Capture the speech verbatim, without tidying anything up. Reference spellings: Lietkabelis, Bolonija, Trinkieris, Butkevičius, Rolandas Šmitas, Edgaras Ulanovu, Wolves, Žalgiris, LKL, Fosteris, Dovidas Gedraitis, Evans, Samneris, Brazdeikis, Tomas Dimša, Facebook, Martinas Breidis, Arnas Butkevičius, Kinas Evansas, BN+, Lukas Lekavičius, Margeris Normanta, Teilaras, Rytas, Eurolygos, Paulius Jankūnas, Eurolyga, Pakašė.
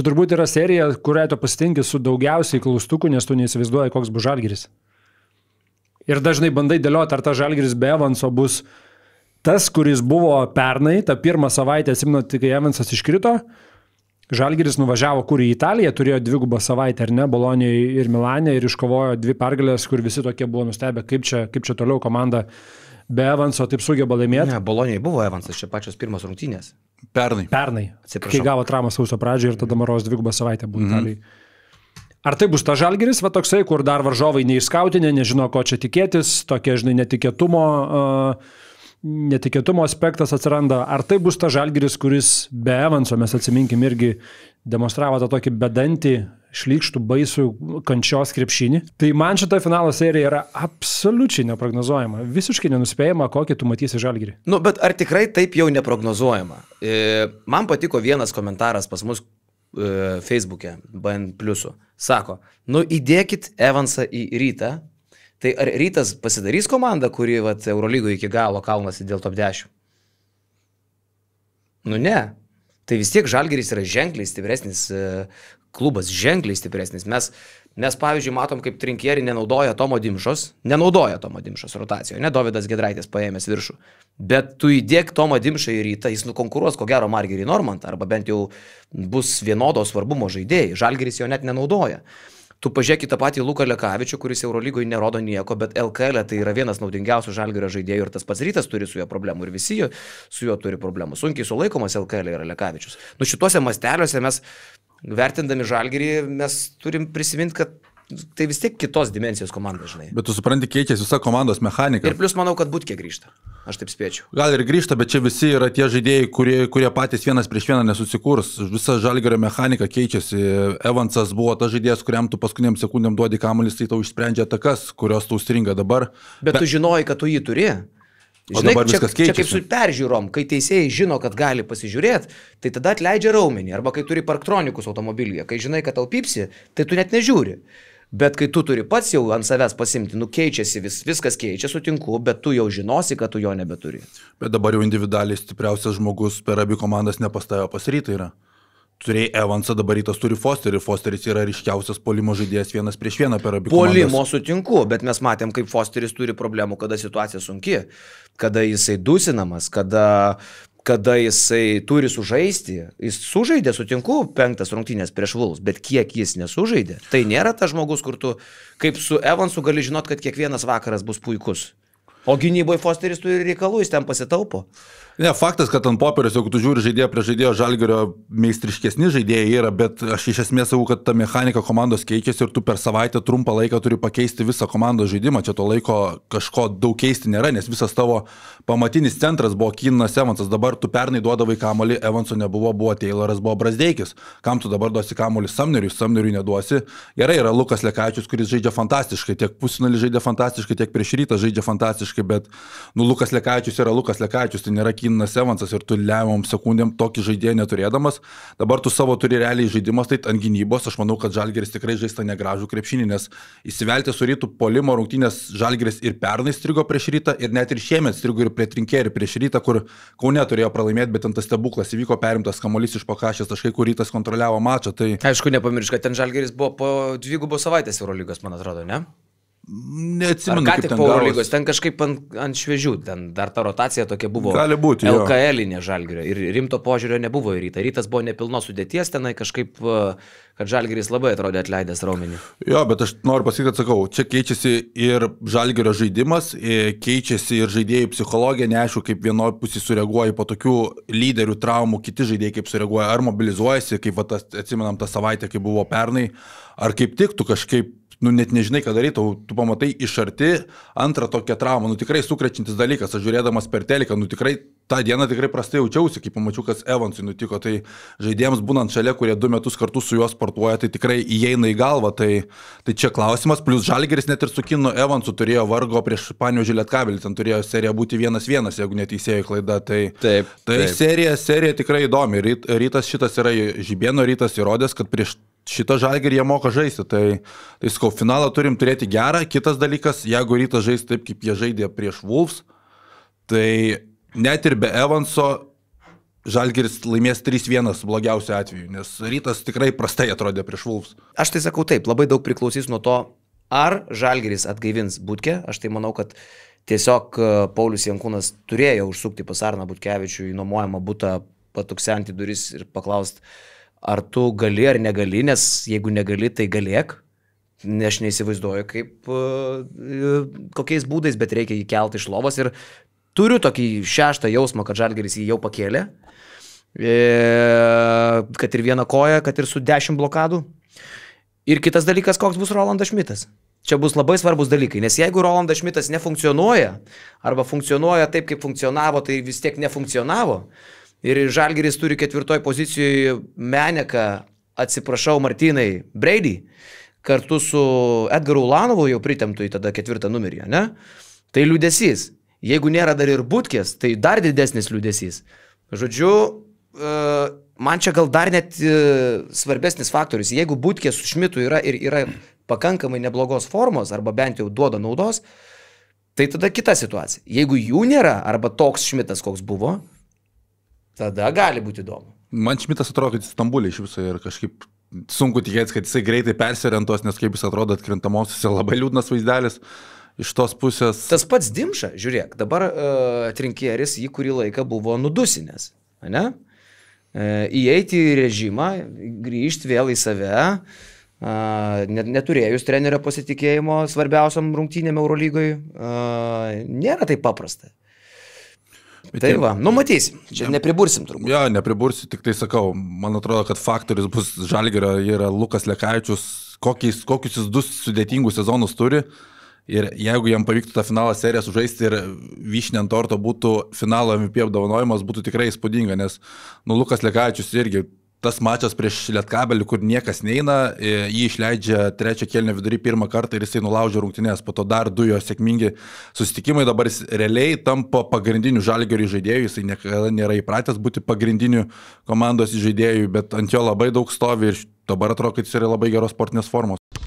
Čia turbūt yra serija, kurią tu pasitinki su daugiausiai klaustukų, nes tu neįsivaizduoji, koks bus Žalgiris. Ir dažnai bandai dėlioti, ar ta Žalgiris be Evanso bus tas, kuris buvo pernai, tą pirmą savaitę, atsimenu, kai Evansas iškrito, Žalgiris nuvažiavo kur į Italiją, turėjo dvigubą savaitę, ar ne, Bolonijoje ir Milanė, ir iškovojo dvi pergalės, kur visi tokie buvo nustebę, kaip čia, kaip čia toliau komanda be Evanso taip sugeba laimėti. Ne, Bolonijoje buvo Evansas, čia pačios pirmos rungtynės. Pernai. Pernai, Atsiprašau. Kai gavo traumą sausio pradžioje ir tada Maros dvigubą savaitę buvo mm-hmm. Italijai. Ar tai bus ta Žalgiris, va toksai, kur dar varžovai neišskautinė, nežino, ko čia tikėtis, tokie, žinai, netikėtumo, uh, netikėtumo aspektas atsiranda. Ar tai bus ta Žalgiris, kuris be Evanso, mes atsiminkim, irgi demonstravo tą tokį bedantį, šlykštų, baisų kančios krepšinį. Tai man šita finalo serija yra absoliučiai neprognozuojama, visiškai nenuspėjama, kokį tu matysi Žalgirį. Nu, bet ar tikrai taip jau neprognozuojama? E, man patiko vienas komentaras pas mus e, Facebook'e, B N plus. Sako, nu įdėkit Evansą į Rytą, tai ar Rytas pasidarys komandą, kuri vat, Eurolygoje iki galo kaunasi dėl top dešimt? Nu ne. Tai vis tiek Žalgiris yra ženkliai stipresnis e, klubas, ženkliai stipresnis. Mes, mes, pavyzdžiui, matom, kaip Trinkieri nenaudoja Tomo Dimšos, nenaudoja Tomo Dimšos rotacijoje, ne Dovidas Gedraitis paėmęs viršų. Bet tu įdėk Tomo Dimšą į Rytą, jis nukonkuruos, ko gero, Margerį Normantą, arba bent jau bus vienodo svarbumo žaidėjai. Žalgiris jo net nenaudoja. Tu pažiūrėk į tą patį Luką Lekavičių, kuris Eurolygoje nerodo nieko, bet L K L tai yra vienas naudingiausių Žalgirio žaidėjų ir tas pats Rytas turi su juo problemų ir visi jo, su juo turi problemų. Sunkiai sulaikomas L K L yra Lekavičius. Nu šituose masteliuose mes vertindami Žalgirį, mes turim prisiminti, kad tai vis tiek kitos dimensijos komanda, žinai. Bet tu supranti, keičiasi visa komandos mechanika. Ir plus manau, kad Butkė grįžta. Aš taip spėčiau. Gal ir grįžta, bet čia visi yra tie žaidėjai, kurie, kurie patys vienas prieš vieną nesusikurs. Visa Žalgirio mechanika keičiasi. Evansas buvo tas žaidėjas, kuriam tu paskutiniam sekundėm duodi kamuolį, tai tau išsprendžia atakas, kurios tau stringa dabar. Bet Be... tu žinojai, kad tu jį turi. Žinai, čia, čia kaip su peržiūrom, kai teisėjai žino, kad gali pasižiūrėti, tai tada atleidžia raumenį. Arba kai turi parktronikus automobilyje, kai žinai, kad tau pipsi, tai tu net nežiūri. Bet kai tu turi pats jau ant savęs pasimti, nu keičiasi, vis, viskas keičiasi, sutinku, bet tu jau žinosi, kad tu jo nebeturi. Bet dabar jau individualiai stipriausias žmogus per abi komandas nepastojo pas Rytą yra. Turėjai Evansą, dabar Rytas turi Fosterį. Fosteris yra ryškiausias puolimo žaidėjas vienas prieš vieną per abi komandas. Puolimo sutinku, bet mes matėm, kaip Fosteris turi problemų, kada situacija sunki, kada jisai dusinamas, kada, kada jisai turi sužaisti. Jis sužaidė, sutinku, penktas rungtynės prieš Wolves, bet kiek jis nesužaidė, tai nėra tas žmogus, kur tu kaip su Evansu gali žinot, kad kiekvienas vakaras bus puikus. O gynyboje Fosteris turi reikalų, jis ten pasitaupo. Ne, faktas, kad ant popieriaus, jeigu tu žiūri žaidėjo prie žaidėjo, Žalgirio meistriškesni žaidėjai yra, bet aš iš esmės sakau, kad ta mechanika komandos keičiasi ir tu per savaitę trumpą laiką turi pakeisti visą komandos žaidimą. Čia to laiko kažko daug keisti nėra, nes visas tavo pamatinis centras buvo Kinas Evansas. Dabar tu pernai duodavai kamuolį, Evanso nebuvo, buvo Teilaras, buvo Brazdeikis. Kam tu dabar duosi kamuolį Samneriui, Samneriui neduosi. Gerai, yra Lukas Lekavičius, kuris žaidžia fantastiškai, tiek pusfinalį žaidžia fantastiškai, tiek prieš Rytą žaidžia fantastiškai, bet nu, Lukas Lekavičius yra Lukas Lekavičius, tai nėra Kinas Evansas ir tu lemiamom sekundėm tokį žaidėją neturėdamas. Dabar tu savo turi realiai žaidimas, tai ant gynybos. Aš manau, kad Žalgiris tikrai žaista negražų krepšinį, nes įsivelti su Rytų puolimo rungtynės Žalgiris ir pernai strigo prieš Rytą ir net ir šiemet strigo ir prie Trinkerį prieš Rytą, kur Kaune turėjo pralaimėti, bet ant tas stebuklas įvyko, perimtas kamuolys iš Pakašės taškai, kur Rytas kontroliavo mačą. Tai... Aišku, nepamiršk, kad ten Žalgiris buvo po dvigubos savaitės Eurolygos, man atrodo, ne? Neatsimenu, kaip ten gavosi. Ten kažkaip ant, ant šviežių, ten dar ta rotacija tokia buvo. Gali būti, jo. L K L-inė Žalgirio ir rimto požiūrio nebuvo į Rytą. Rytas buvo nepilnos sudėties tenai kažkaip, kad Žalgiris labai atrodė atleidęs raumenį. Jo, bet aš noriu pasakyti, kad sakau, čia keičiasi ir Žalgirio žaidimas, keičiasi ir žaidėjų psichologija, neaišku, kaip vienoje pusėje sureaguoja po tokių lyderių traumų, kiti žaidėjai kaip sureaguoja, ar mobilizuojasi, kaip va, tas, atsimenam tą savaitę, kai buvo pernai, ar kaip tik tu kažkaip nu net nežinai, ką daryti, tu pamatai iš arti antrą tokią traumą, nu tikrai sukrečiantis dalykas, aš žiūrėdamas per teliką, nu tikrai tą dieną tikrai prastai jaučiausi, kai pamačiau, kas Evansui nutiko, tai žaidėjams būnant šalia, kurie du metus kartu su juo sportuoja, tai tikrai įeina į galvą, tai, tai čia klausimas, plus Žalgiris net ir su Kinu Evansu turėjo vargo prieš Panevėžio Lietkabelį, ten turėjo serija būti vienas vienas, jeigu neteisėjo klaida, tai, taip, tai taip. Serija, serija tikrai įdomi, Ryt, Rytas šitas yra Žibėno, Rytas įrodęs, kad prieš šitą Žalgirį jie moka žaisti, tai, tai skau, finalą turim turėti gerą. Kitas dalykas, jeigu Rytas žais taip, kaip jie žaidė prieš Wolves, tai net ir be Evanso Žalgiris laimės trys vienas blogiausiu atveju, nes Rytas tikrai prastai atrodė prieš Wolves. Aš tai sakau taip, labai daug priklausys nuo to, ar Žalgiris atgaivins Butkę. Aš tai manau, kad tiesiog Paulius Jankūnas turėjo užsukti pas Arną Butkevičių į nuomojamą butą, patuksenti duris ir paklausti, ar tu gali ar negali, nes jeigu negali, tai galėk. Aš neįsivaizduoju, kaip, kokiais būdais, bet reikia jį kelti iš lovos ir turiu tokį šeštą jausmą, kad Žalgiris jį jau pakėlė, kad ir vieną koją, kad ir su dešimt blokadų. Ir kitas dalykas, koks bus Rolandas Šmitas. Čia bus labai svarbus dalykai, nes jeigu Rolandas Šmitas nefunkcionuoja, arba funkcionuoja taip, kaip funkcionavo, tai vis tiek nefunkcionavo. Ir Žalgiris turi ketvirtoj pozicijoje Meneką, atsiprašau, Martinai Breidį, kartu su Edgaru Ulanovu jau pritemtų į tada ketvirtą numerį, ne? Tai liūdesys. Jeigu nėra dar ir Butkės, tai dar didesnis liūdesys. Žodžiu, man čia gal dar net svarbesnis faktorius. Jeigu Butkės su Šmitu yra ir yra pakankamai neblogos formos, arba bent jau duoda naudos, tai tada kita situacija. Jeigu jų nėra, arba toks Šmitas, koks buvo, tada gali būti įdomu. Man Šmitas atrodo, kad jis Stambulė iš viso ir kažkaip sunku tikėtis, kad jisai greitai persiorientuos, nes kaip jis atrodo atkrintamosiuose, labai liūdnas vaizdelis iš tos pusės. Tas pats Dimša, žiūrėk, dabar uh, trinkieris jį kurį laiką buvo nudusinęs, ne? Uh, įeiti į režimą, grįžti vėl į save, neturėjus trenerio pasitikėjimo svarbiausiam rungtynėm Eurolygoj, nėra taip paprasta. Tai va, nu matysim, čia nepribursim turbūt. Jo, nepribursim, tik tai sakau, man atrodo, kad faktorius bus Žalgirio yra Lukas Lekavičius, kokius jis du sudėtingus sezonus turi ir jeigu jam pavyktų tą finalą seriją sužaisti ir vyšniant torto būtų finalo M V P apdovanojimas, būtų tikrai įspūdinga, nes nu, Lukas Lekavičius irgi tas mačas prieš Lietkabelį, kur niekas neina, jį išleidžia trečią kėlinio vidury pirmą kartą ir jisai nulaužia rungtynės, po to dar du jo sėkmingi susitikimai, dabar jis realiai tampa pagrindiniu Žalgirio žaidėjų, jisai niekada nėra įpratęs būti pagrindiniu komandos žaidėjų, bet ant jo labai daug stovi ir dabar atrodo, kad jis yra labai geros sportinės formos.